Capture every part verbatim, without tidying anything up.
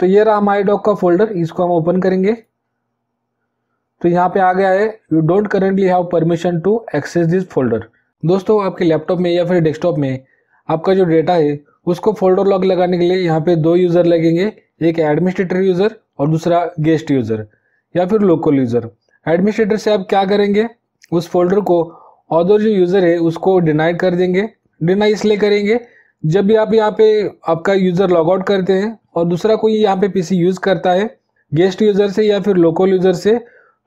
तो ये रहा माई डॉक का फोल्डर, इसको हम ओपन करेंगे। तो यहाँ पे आ गया है you don't currently have permission to access this folder. दोस्तों आपके लैपटॉप में या फिर डेस्कटॉप में आपका जो डेटा है उसको फोल्डर लॉक लगाने के लिए यहाँ पे दो यूज़र लगेंगे, एक एडमिनिस्ट्रेटर यूज़र और दूसरा गेस्ट यूज़र या फिर लोकल यूज़र। एडमिनिस्ट्रेटर से आप क्या करेंगे, उस फोल्डर को अदर जो यूज़र है उसको डिनाई कर देंगे। डिनाई इसलिए करेंगे, जब भी आप यहाँ पे आपका यूज़र लॉगआउट करते हैं और दूसरा कोई यहाँ पे पीसी यूज़ करता है गेस्ट यूज़र से या फिर लोकल यूज़र से,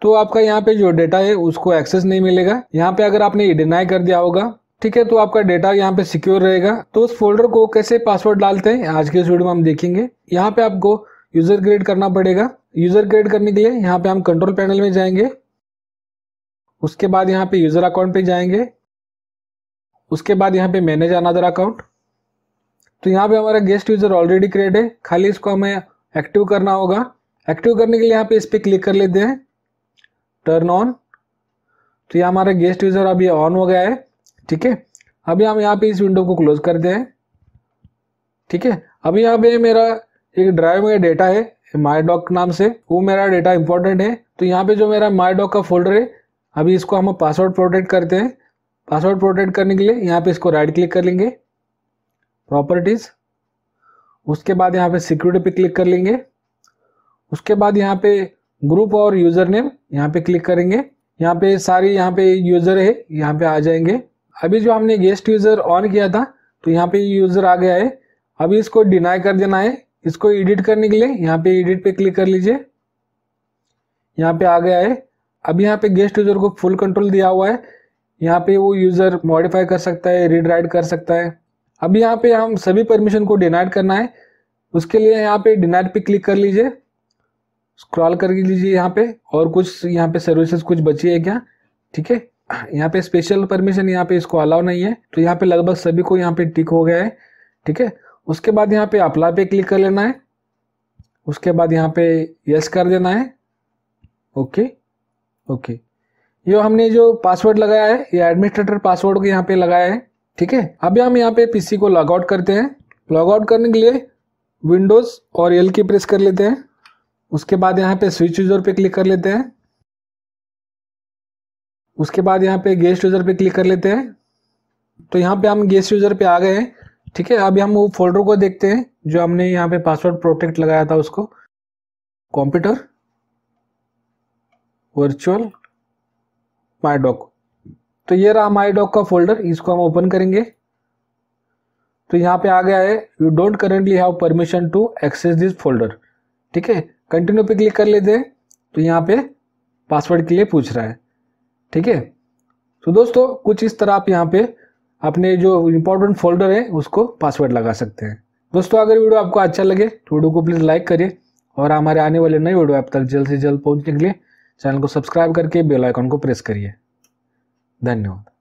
तो आपका यहाँ पे जो डेटा है उसको एक्सेस नहीं मिलेगा। यहाँ पे अगर आपने डिनाई कर दिया होगा, ठीक है, तो आपका डेटा यहाँ पे सिक्योर रहेगा। तो उस फोल्डर को कैसे पासवर्ड डालते हैं आज के इस वीडियो में हम देखेंगे। यहाँ पे आपको यूज़र क्रिएट करना पड़ेगा। यूज़र क्रिएट करने के लिए यहाँ पे हम कंट्रोल पैनल में जाएंगे, उसके बाद यहाँ पे यूज़र अकाउंट पे जाएंगे, उसके बाद यहाँ पे मैनेज अनदर अकाउंट। तो यहाँ पे हमारा गेस्ट यूज़र ऑलरेडी क्रिएट है, खाली इसको हमें एक्टिव करना होगा। एक्टिव करने के लिए यहाँ पे इस पर क्लिक कर लेते हैं, टर्न ऑन। तो ये हमारा गेस्ट यूज़र अभी ऑन हो गया है, ठीक है। अभी हम यहाँ पे इस विंडो को क्लोज करते हैं, ठीक है। अभी यहाँ पे मेरा एक ड्राइव में डेटा है माई डॉक नाम से, वो मेरा डेटा इंपॉर्टेंट है। तो यहाँ पे जो मेरा माई डॉक का फोल्डर है, अभी इसको हम पासवर्ड प्रोटेक्ट करते हैं। पासवर्ड प्रोटेक्ट करने के लिए यहाँ पे इसको राइट क्लिक कर लेंगे, प्रॉपर्टीज, उसके बाद यहाँ पे सिक्योरिटी पे क्लिक कर लेंगे, उसके बाद यहाँ पे ग्रुप और यूज़र नेम यहाँ पे क्लिक करेंगे। यहाँ पे सारे यहाँ पे यूज़र है यहाँ पे आ जाएंगे। अभी जो हमने गेस्ट यूज़र ऑन किया था तो यहाँ पे यूज़र आ गया है, अभी इसको डिनाई कर देना है। इसको एडिट करने के लिए यहाँ पे एडिट पे क्लिक कर लीजिए, यहाँ पे आ गया है। अभी यहाँ पे गेस्ट यूज़र को फुल कंट्रोल दिया हुआ है, यहाँ पे वो यूज़र मॉडिफाई कर सकता है, रीड राइट कर सकता है। अभी यहाँ पे हम सभी परमिशन को डिनाई करना है, उसके लिए यहाँ पे डिनाई पे क्लिक कर लीजिए, स्क्रॉल कर लीजिए यहाँ पे। और कुछ यहाँ पे सर्विसेज कुछ बची है क्या, ठीक है। यहाँ पे स्पेशल परमिशन यहाँ पे इसको अलाउ नहीं है, तो यहाँ पे लगभग सभी को यहाँ पे टिक हो गया है, ठीक है। उसके बाद यहाँ पे अप्लाई पे क्लिक कर लेना है, उसके बाद यहाँ पे यस कर देना है, ओके ओके। ये हमने जो पासवर्ड लगाया है ये एडमिनिस्ट्रेटर पासवर्ड को यहाँ पे लगाया है, ठीक है। अभी हम यहाँ पे पीसी को लॉग आउट करते हैं। लॉग आउट करने के लिए विंडोज़ और एल की प्रेस कर लेते हैं, उसके बाद यहाँ पे स्विच यूज़र पे क्लिक कर लेते हैं, उसके बाद यहाँ पे गेस्ट यूज़र पे क्लिक कर लेते हैं। तो यहाँ पे हम गेस्ट यूज़र पे आ गए हैं, ठीक है। अभी हम वो फोल्डर को देखते हैं जो हमने यहाँ पे पासवर्ड प्रोटेक्ट लगाया था उसको, कंप्यूटर वर्चुअल माई डॉक। तो ये रहा माई डॉक का फोल्डर, इसको हम ओपन करेंगे। तो यहाँ पे आ गया है you don't currently have permission to access this folder, ठीक है। कंटिन्यू पे क्लिक कर लेते हैं, तो यहाँ पे पासवर्ड के लिए पूछ रहा है, ठीक है। तो दोस्तों कुछ इस तरह आप यहाँ पे अपने जो इम्पोर्टेंट फोल्डर है उसको पासवर्ड लगा सकते हैं। दोस्तों अगर वीडियो आपको अच्छा लगे तो वीडियो को प्लीज़ लाइक करिए और हमारे आने वाले नए वीडियो आप तक जल्द से जल्द पहुँचने के लिए चैनल को सब्सक्राइब करके बेल आइकन को प्रेस करिए। धन्यवाद।